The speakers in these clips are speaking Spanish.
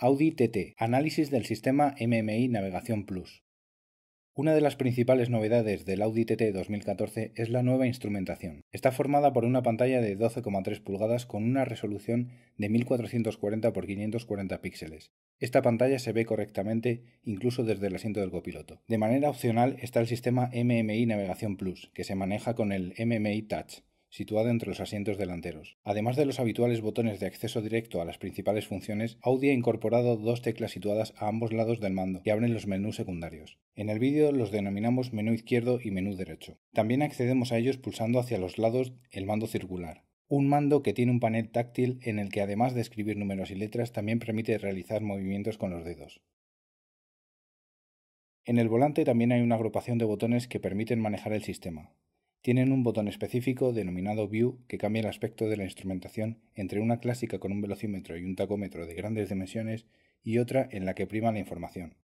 Audi TT, análisis del sistema MMI Navegación Plus. Una de las principales novedades del Audi TT 2014 es la nueva instrumentación. Está formada por una pantalla de 12,3 pulgadas con una resolución de 1440 x 540 píxeles. Esta pantalla se ve correctamente incluso desde el asiento del copiloto. De manera opcional está el sistema MMI Navegación Plus, que se maneja con el MMI Touch, situado entre los asientos delanteros. Además de los habituales botones de acceso directo a las principales funciones, Audi ha incorporado dos teclas situadas a ambos lados del mando que abren los menús secundarios. En el vídeo los denominamos menú izquierdo y menú derecho. También accedemos a ellos pulsando hacia los lados el mando circular. Un mando que tiene un panel táctil en el que, además de escribir números y letras, también permite realizar movimientos con los dedos. En el volante también hay una agrupación de botones que permiten manejar el sistema. Tienen un botón específico denominado View que cambia el aspecto de la instrumentación entre una clásica con un velocímetro y un tacómetro de grandes dimensiones y otra en la que prima la información.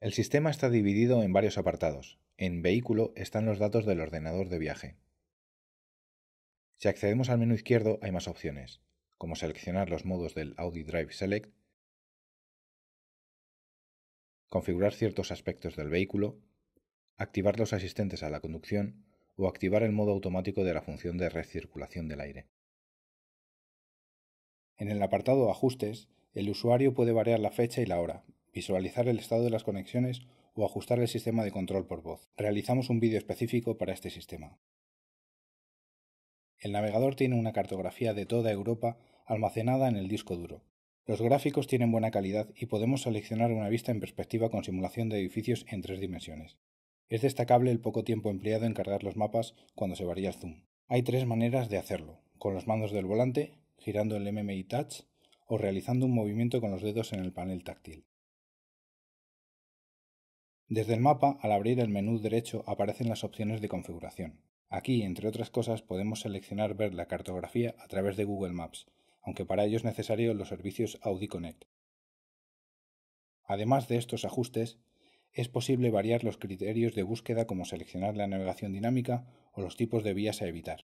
El sistema está dividido en varios apartados. En Vehículo están los datos del ordenador de viaje. Si accedemos al menú izquierdo hay más opciones, como seleccionar los modos del Audi Drive Select, configurar ciertos aspectos del vehículo, activar los asistentes a la conducción o activar el modo automático de la función de recirculación del aire. En el apartado Ajustes, el usuario puede variar la fecha y la hora, visualizar el estado de las conexiones o ajustar el sistema de control por voz. Realizamos un vídeo específico para este sistema. El navegador tiene una cartografía de toda Europa almacenada en el disco duro. Los gráficos tienen buena calidad y podemos seleccionar una vista en perspectiva con simulación de edificios en tres dimensiones. Es destacable el poco tiempo empleado en cargar los mapas cuando se varía el zoom. Hay tres maneras de hacerlo: con los mandos del volante, girando el MMI Touch o realizando un movimiento con los dedos en el panel táctil. Desde el mapa, al abrir el menú derecho, aparecen las opciones de configuración. Aquí, entre otras cosas, podemos seleccionar ver la cartografía a través de Google Maps, aunque para ello es necesario los servicios Audi Connect. Además de estos ajustes, es posible variar los criterios de búsqueda, como seleccionar la navegación dinámica o los tipos de vías a evitar.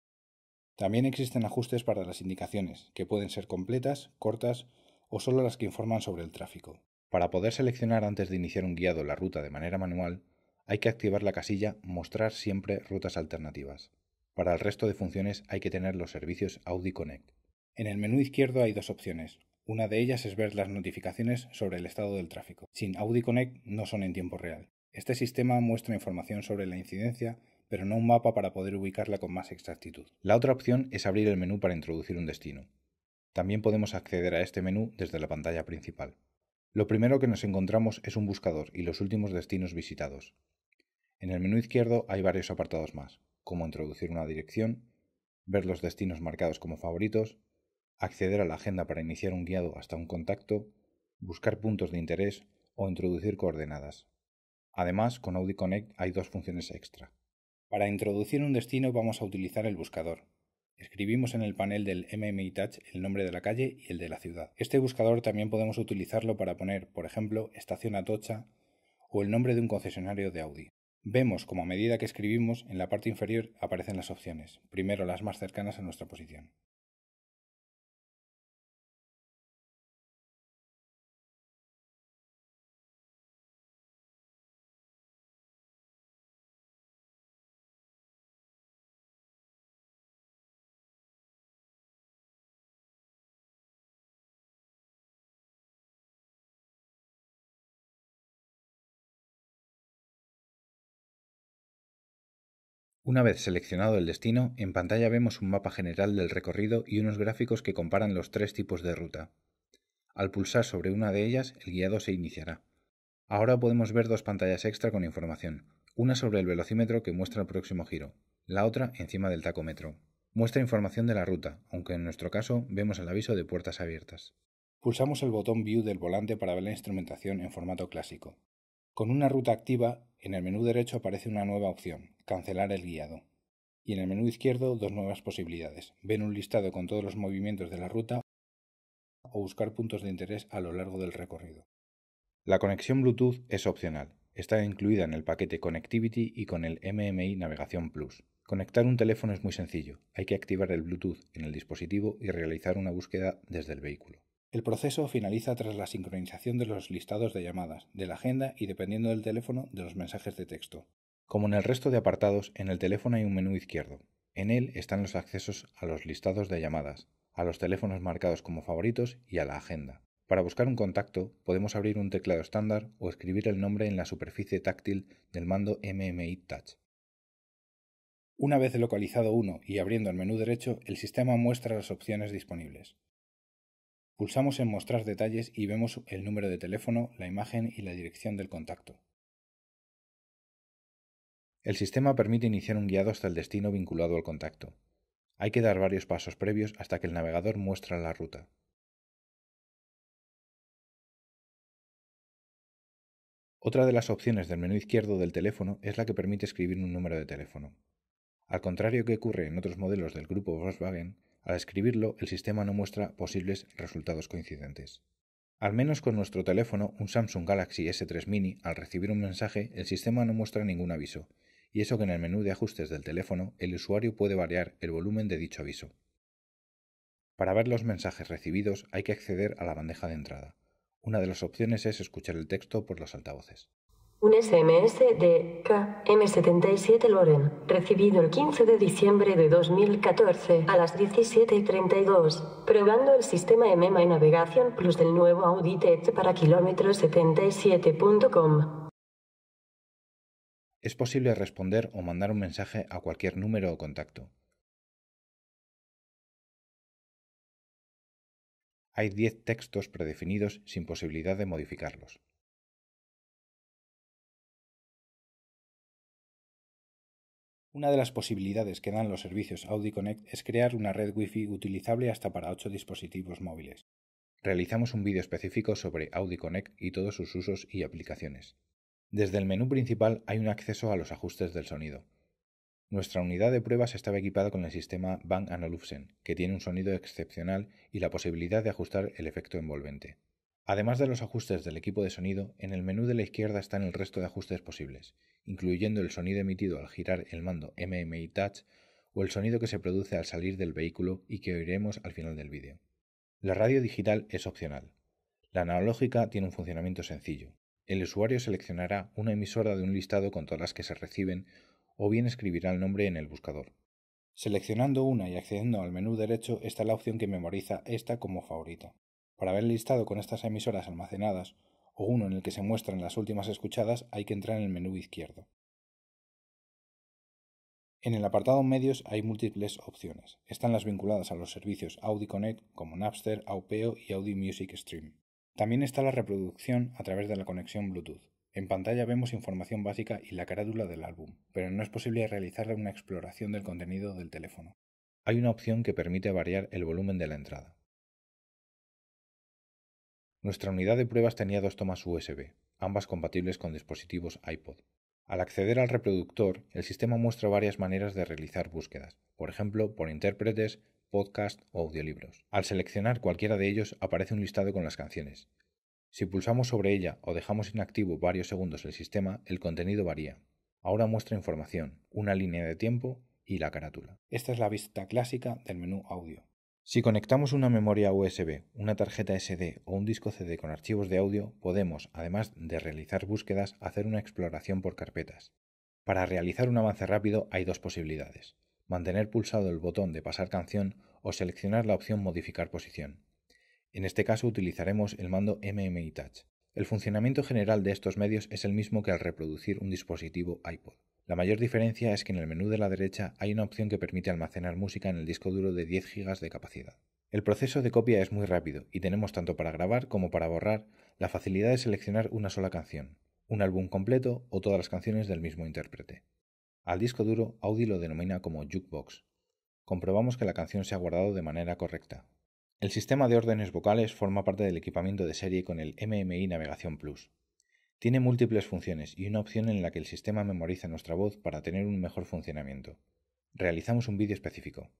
También existen ajustes para las indicaciones, que pueden ser completas, cortas o solo las que informan sobre el tráfico. Para poder seleccionar antes de iniciar un guiado la ruta de manera manual, hay que activar la casilla Mostrar siempre rutas alternativas. Para el resto de funciones hay que tener los servicios Audi Connect. En el menú izquierdo hay dos opciones. Una de ellas es ver las notificaciones sobre el estado del tráfico. Sin Audi Connect no son en tiempo real. Este sistema muestra información sobre la incidencia, pero no un mapa para poder ubicarla con más exactitud. La otra opción es abrir el menú para introducir un destino. También podemos acceder a este menú desde la pantalla principal. Lo primero que nos encontramos es un buscador y los últimos destinos visitados. En el menú izquierdo hay varios apartados más, como introducir una dirección, ver los destinos marcados como favoritos, acceder a la agenda para iniciar un guiado hasta un contacto, buscar puntos de interés o introducir coordenadas. Además, con Audi Connect hay dos funciones extra. Para introducir un destino vamos a utilizar el buscador. Escribimos en el panel del MMI Touch el nombre de la calle y el de la ciudad. Este buscador también podemos utilizarlo para poner, por ejemplo, Estación Atocha o el nombre de un concesionario de Audi. Vemos como a medida que escribimos, en la parte inferior aparecen las opciones, primero las más cercanas a nuestra posición. Una vez seleccionado el destino, en pantalla vemos un mapa general del recorrido y unos gráficos que comparan los tres tipos de ruta. Al pulsar sobre una de ellas, el guiado se iniciará. Ahora podemos ver dos pantallas extra con información, una sobre el velocímetro que muestra el próximo giro, la otra encima del tacómetro. Muestra información de la ruta, aunque en nuestro caso vemos el aviso de puertas abiertas. Pulsamos el botón View del volante para ver la instrumentación en formato clásico. Con una ruta activa, en el menú derecho aparece una nueva opción, cancelar el guiado. Y en el menú izquierdo dos nuevas posibilidades, ver un listado con todos los movimientos de la ruta o buscar puntos de interés a lo largo del recorrido. La conexión Bluetooth es opcional, está incluida en el paquete Connectivity y con el MMI Navegación Plus. Conectar un teléfono es muy sencillo, hay que activar el Bluetooth en el dispositivo y realizar una búsqueda desde el vehículo. El proceso finaliza tras la sincronización de los listados de llamadas, de la agenda y, dependiendo del teléfono, de los mensajes de texto. Como en el resto de apartados, en el teléfono hay un menú izquierdo. En él están los accesos a los listados de llamadas, a los teléfonos marcados como favoritos y a la agenda. Para buscar un contacto, podemos abrir un teclado estándar o escribir el nombre en la superficie táctil del mando MMI Touch. Una vez localizado uno y abriendo el menú derecho, el sistema muestra las opciones disponibles. Pulsamos en Mostrar detalles y vemos el número de teléfono, la imagen y la dirección del contacto. El sistema permite iniciar un guiado hasta el destino vinculado al contacto. Hay que dar varios pasos previos hasta que el navegador muestra la ruta. Otra de las opciones del menú izquierdo del teléfono es la que permite escribir un número de teléfono. Al contrario que ocurre en otros modelos del grupo Volkswagen, al escribirlo, el sistema no muestra posibles resultados coincidentes. Al menos con nuestro teléfono, un Samsung Galaxy S3 Mini, al recibir un mensaje, el sistema no muestra ningún aviso, y eso que en el menú de ajustes del teléfono, el usuario puede variar el volumen de dicho aviso. Para ver los mensajes recibidos, hay que acceder a la bandeja de entrada. Una de las opciones es escuchar el texto por los altavoces. Un SMS de KM77 Loren, recibido el 15 de diciembre de 2014 a las 17:32, probando el sistema MMI Navegación Plus del nuevo Audi TT para kilómetro 77.com. Es posible responder o mandar un mensaje a cualquier número o contacto. Hay 10 textos predefinidos sin posibilidad de modificarlos. Una de las posibilidades que dan los servicios Audi Connect es crear una red Wi-Fi utilizable hasta para 8 dispositivos móviles. Realizamos un vídeo específico sobre Audi Connect y todos sus usos y aplicaciones. Desde el menú principal hay un acceso a los ajustes del sonido. Nuestra unidad de pruebas estaba equipada con el sistema Bang & Olufsen, que tiene un sonido excepcional y la posibilidad de ajustar el efecto envolvente. Además de los ajustes del equipo de sonido, en el menú de la izquierda están el resto de ajustes posibles, incluyendo el sonido emitido al girar el mando MMI Touch o el sonido que se produce al salir del vehículo y que oiremos al final del vídeo. La radio digital es opcional. La analógica tiene un funcionamiento sencillo. El usuario seleccionará una emisora de un listado con todas las que se reciben o bien escribirá el nombre en el buscador. Seleccionando una y accediendo al menú derecho está la opción que memoriza esta como favorita. Para ver el listado con estas emisoras almacenadas o uno en el que se muestran las últimas escuchadas, hay que entrar en el menú izquierdo. En el apartado Medios hay múltiples opciones. Están las vinculadas a los servicios Audi Connect como Napster, Aopeo y Audi Music Stream. También está la reproducción a través de la conexión Bluetooth. En pantalla vemos información básica y la carátula del álbum, pero no es posible realizar una exploración del contenido del teléfono. Hay una opción que permite variar el volumen de la entrada. Nuestra unidad de pruebas tenía 2 tomas USB, ambas compatibles con dispositivos iPod. Al acceder al reproductor, el sistema muestra varias maneras de realizar búsquedas, por ejemplo, por intérpretes, podcast o audiolibros. Al seleccionar cualquiera de ellos, aparece un listado con las canciones. Si pulsamos sobre ella o dejamos inactivo varios segundos el sistema, el contenido varía. Ahora muestra información, una línea de tiempo y la carátula. Esta es la vista clásica del menú audio. Si conectamos una memoria USB, una tarjeta SD o un disco CD con archivos de audio, podemos, además de realizar búsquedas, hacer una exploración por carpetas. Para realizar un avance rápido hay 2 posibilidades: mantener pulsado el botón de pasar canción o seleccionar la opción modificar posición. En este caso utilizaremos el mando MMI Touch. El funcionamiento general de estos medios es el mismo que al reproducir un dispositivo iPod. La mayor diferencia es que en el menú de la derecha hay una opción que permite almacenar música en el disco duro de 10 GB de capacidad. El proceso de copia es muy rápido y tenemos tanto para grabar como para borrar la facilidad de seleccionar una sola canción, un álbum completo o todas las canciones del mismo intérprete. Al disco duro, Audi lo denomina como jukebox. Comprobamos que la canción se ha guardado de manera correcta. El sistema de órdenes vocales forma parte del equipamiento de serie con el MMI Navegación Plus. Tiene múltiples funciones y una opción en la que el sistema memoriza nuestra voz para tener un mejor funcionamiento. Realizamos un vídeo específico.